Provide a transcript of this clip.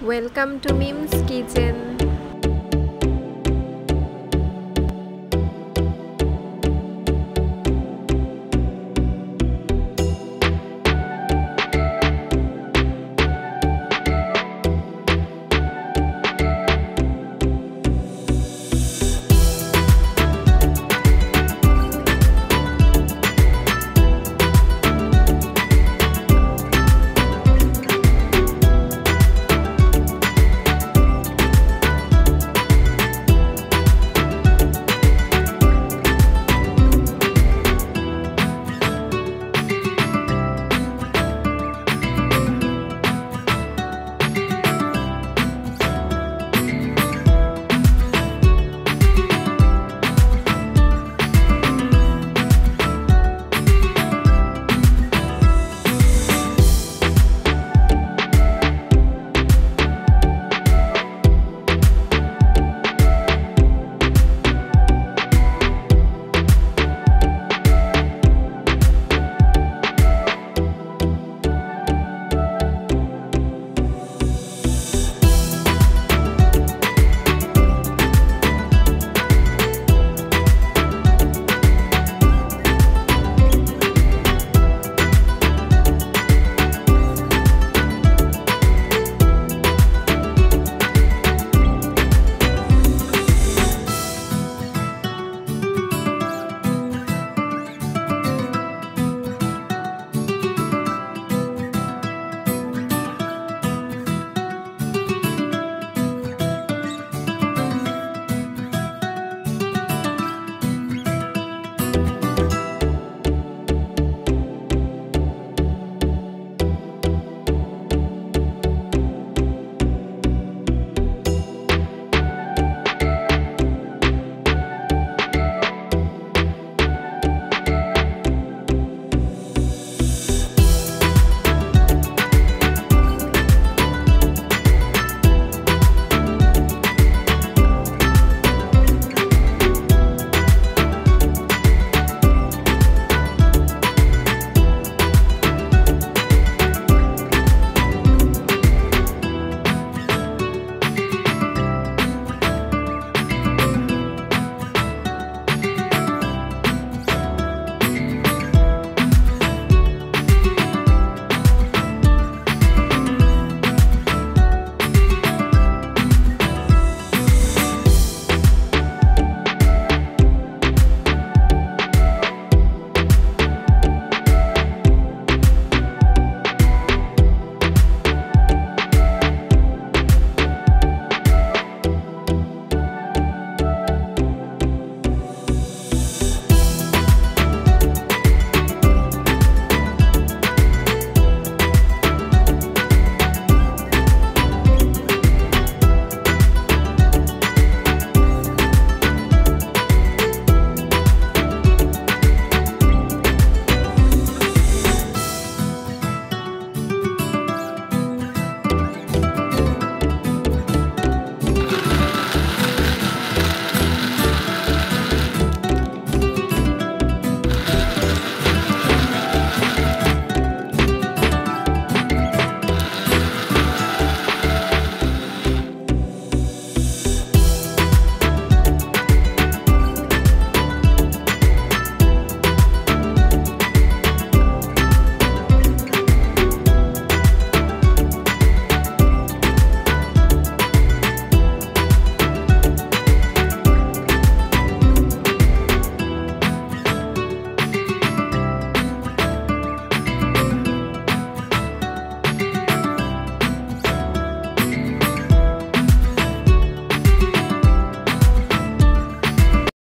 Welcome to Mim's Kitchen.